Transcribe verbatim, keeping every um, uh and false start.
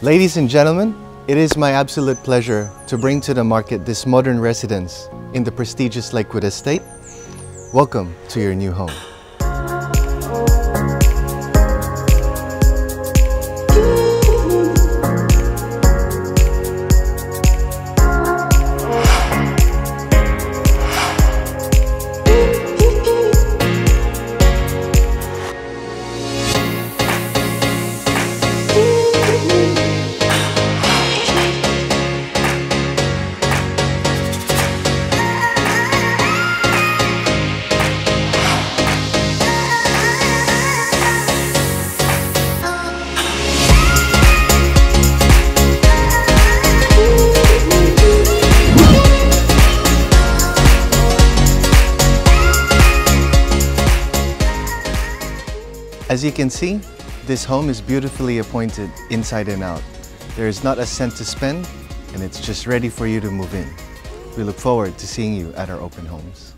Ladies and gentlemen, it is my absolute pleasure to bring to the market this modern residence in the prestigious Lakewood Estate. Welcome to your new home. As you can see, this home is beautifully appointed inside and out. There is not a cent to spend, and it's just ready for you to move in. We look forward to seeing you at our open homes.